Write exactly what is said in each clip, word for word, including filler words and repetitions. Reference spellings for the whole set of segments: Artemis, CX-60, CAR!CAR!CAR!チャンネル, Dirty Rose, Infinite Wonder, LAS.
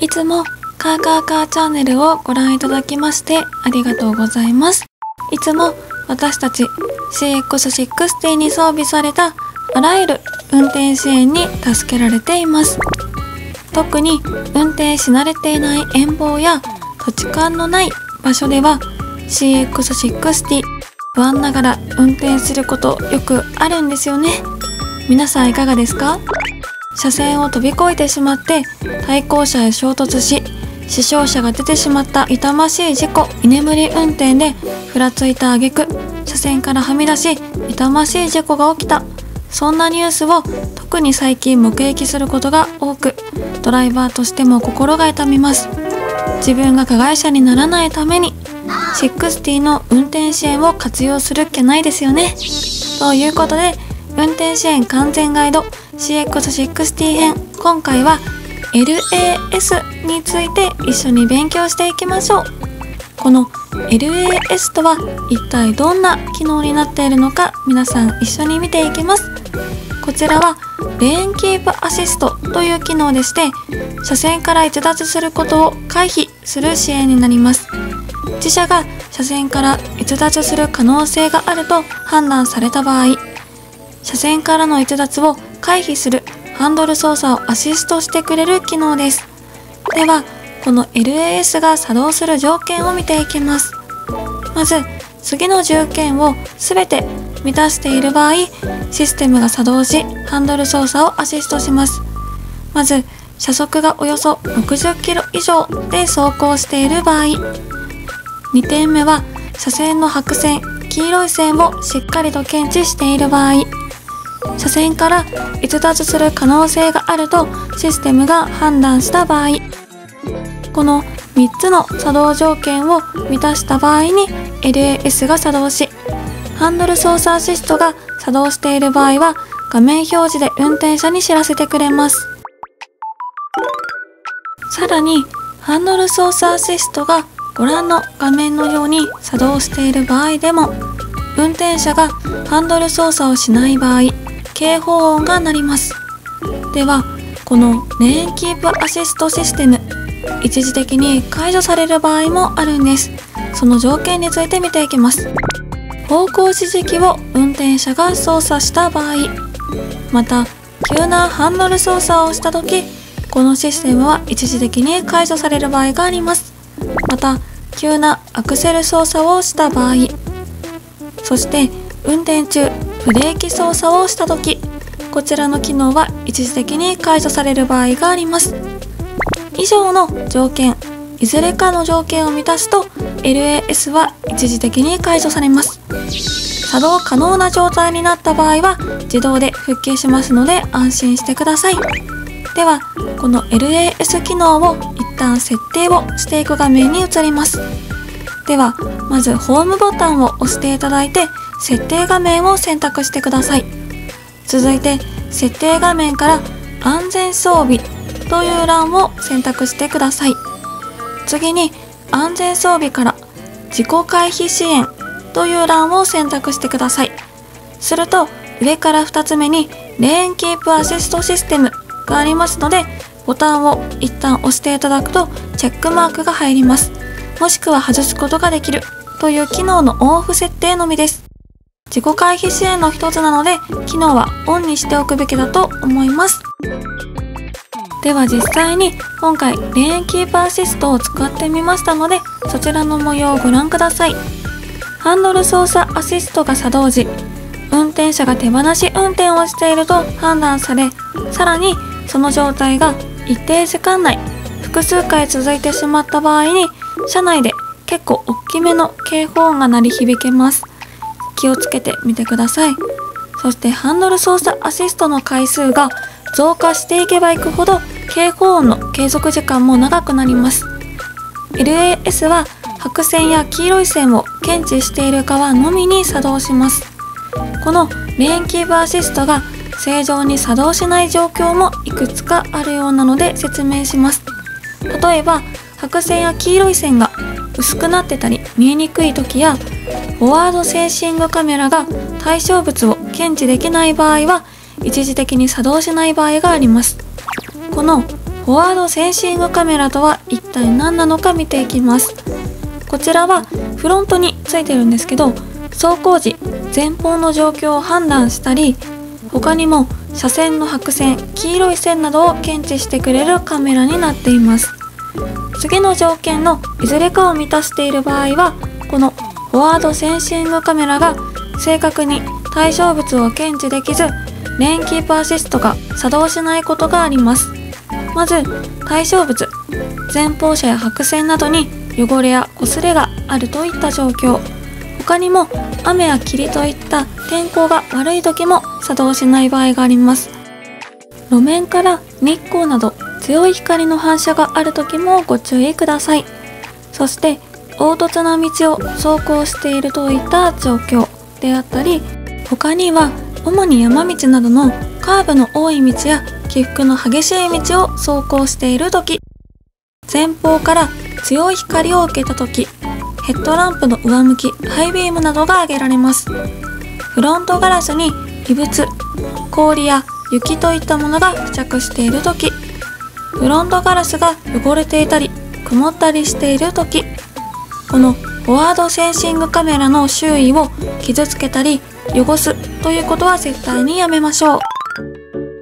いつもカーカーカーチャンネルをご覧いただきましてありがとうございます。いつも私たち シーエックスろくじゅう に装備されたあらゆる運転支援に助けられています。特に運転し慣れていない遠方や土地勘のない場所では シーエックスろくじゅう 不安ながら運転することよくあるんですよね。皆さんいかがですか？車線を飛び越えてしまって対向車へ衝突し死傷者が出てしまった痛ましい事故、居眠り運転でふらついた挙句車線からはみ出し痛ましい事故が起きた、そんなニュースを特に最近目撃することが多く、ドライバーとしても心が痛みます。自分が加害者にならないためにろくじゅうの運転支援を活用するっきゃないですよね。ということで運転支援完全ガイドシーエックスろくじゅう 編、今回は エルエーエス について一緒に勉強していきましょう。この エルエーエス とは一体どんな機能になっているのか、皆さん一緒に見ていきます。こちらはレーンキープアシストという機能でして、車線から逸脱することを回避する支援になります。自車が車線から逸脱する可能性があると判断された場合、車線からの逸脱を回避するハンドル操作をアシストしてくれる機能です。では、この エルエーエス が作動する条件を見ていきます。まず、次の条件を全て満たしている場合、システムが作動し、ハンドル操作をアシストします。まず、車速がおよそろくじゅっキロ以上で走行している場合。にてんめは、車線の白線、黄色い線をしっかりと検知している場合。車線から逸脱する可能性があるとシステムが判断した場合、このみっつの作動条件を満たした場合に エルエーエス が作動し、ハンドル操作アシストが作動している場合は画面表示で運転者に知らせてくれます。さらにハンドル操作アシストがご覧の画面のように作動している場合でも、運転者がハンドル操作をしない場合、警報音が鳴ります。では、このレーンキープアシストシステム、一時的に解除される場合もあるんです。その条件について見ていきます。方向指示器を運転者が操作した場合、また、急なハンドル操作をしたとき、このシステムは一時的に解除される場合があります。また、急なアクセル操作をした場合、そして、運転中、ブレーキ操作をしたとき、こちらの機能は一時的に解除される場合があります。以上の条件、いずれかの条件を満たすと、エルエーエス は一時的に解除されます。作動可能な状態になった場合は、自動で復旧しますので安心してください。では、この エルエーエス 機能を一旦設定をしていく画面に移ります。では、まずホームボタンを押していただいて、設定画面を選択してください。続いて、設定画面から安全装備という欄を選択してください。次に、安全装備から事故回避支援という欄を選択してください。すると、上からふたつめにレーンキープアシストシステムがありますので、ボタンを一旦押していただくとチェックマークが入ります。もしくは外すことができるという機能のオンオフ設定のみです。事故回避支援の一つなので、機能はオンにしておくべきだと思います。では実際に今回レーンキープアシストを使ってみましたので、そちらの模様をご覧ください。ハンドル操作アシストが作動時、運転者が手放し運転をしていると判断され、さらにその状態が一定時間内、複数回続いてしまった場合に、車内で結構大きめの警報音が鳴り響けます。気をつけてみてください。そしてハンドル操作アシストの回数が増加していけばいくほど警報音の継続時間も長くなります。エルエーエス は白線や黄色い線を検知している側のみに作動します。このレーンキープアシストが正常に作動しない状況もいくつかあるようなので説明します。例えば白線や黄色い線が薄くなってたり見えにくい時や、フォワードセンシングカメラが対象物を検知できない場合は一時的に作動しない場合があります。このフォワードセンシングカメラとは一体何なのか見ていきます。こちらはフロントについてるんですけど、走行時前方の状況を判断したり、他にも車線の白線、黄色い線などを検知してくれるカメラになっています。次の条件のいずれかを満たしている場合は、このフォワードセンシングカメラが正確に対象物を検知できず、レーンキープアシストが作動しないことがあります。まず対象物、前方車や白線などに汚れや擦れがあるといった状況、他にも雨や霧といった天候が悪い時も作動しない場合があります。路面から日光など強い光の反射がある時もご注意ください。そして凹凸な道を走行しているといった状況であったり、他には主に山道などのカーブの多い道や起伏の激しい道を走行している時、前方から強い光を受けた時、ヘッドランプの上向き、ハイビームなどが挙げられます。フロントガラスに異物、氷や雪といったものが付着しているとき、フロントガラスが汚れていたり、曇ったりしているとき、このフォワードセンシングカメラの周囲を傷つけたり、汚すということは絶対にやめましょ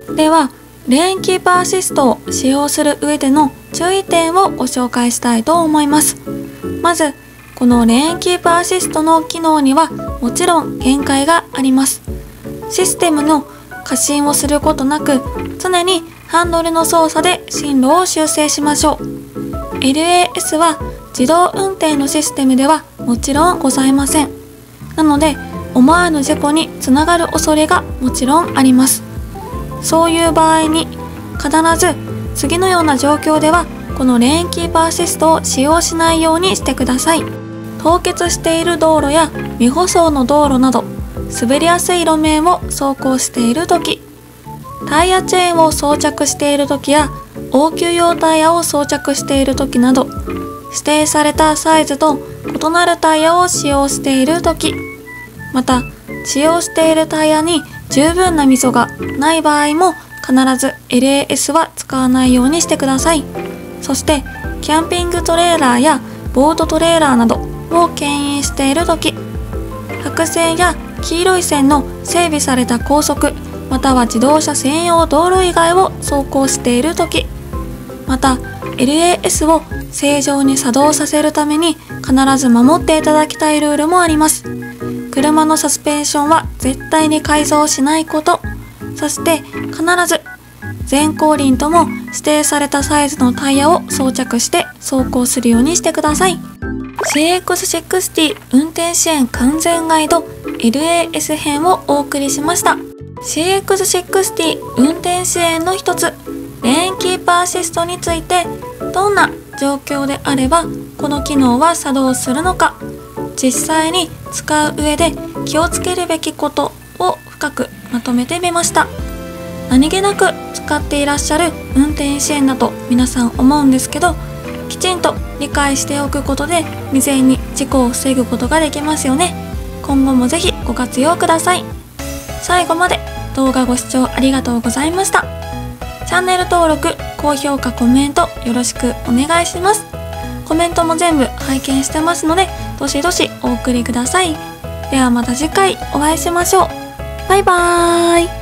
う。では、レーンキーパーアシストを使用する上での注意点をご紹介したいと思います。まず、このレーンキーパーアシストの機能にはもちろん限界があります。システムの過信をすることなく、常にハンドルの操作で進路を修正しましょう。エルエーエス は自動運転のシステムではもちろんございません。なので、思わぬ事故につながる恐れがもちろんあります。そういう場合に必ず次のような状況ではこのレーンキーパーアシストを使用しないようにしてください。凍結している道路や未舗装の道路など滑りやすい路面を走行している時、タイヤチェーンを装着している時や応急用タイヤを装着している時など、指定されたサイズと異なるタイヤを使用している時、また使用しているタイヤに十分な溝がない場合も必ず エルエーエス は使わないようにしてください。そしてキャンピングトレーラーやボートトレーラーなどを牽引している時、白線や黄色い線の整備された高速または自動車専用道路以外を走行している時、また エルエーエス を正常に作動させるために必ず守っていただきたいルールもあります。車のサスペンションは絶対に改造しないこと、そして必ず前後輪とも指定されたサイズのタイヤを装着して走行するようにしてください。シーエックスろくじゅう 運転支援完全ガイド エルエーエス 編をお送りしました。 シーエックスろくじゅう 運転支援の一つ、レーンキーパーアシストについてどんな状況であればこの機能は作動するのか、実際に使う上で気をつけるべきことを深くまとめてみました。何気なく使っていらっしゃる運転支援だと皆さん思うんですけど、きちんと理解しておくことで未然に事故を防ぐことができますよね。今後もぜひご活用ください。最後まで動画ご視聴ありがとうございました。チャンネル登録、高評価、コメントよろしくお願いします。コメントも全部拝見してますので、どしどしお送りください。ではまた次回お会いしましょう。バイバーイ。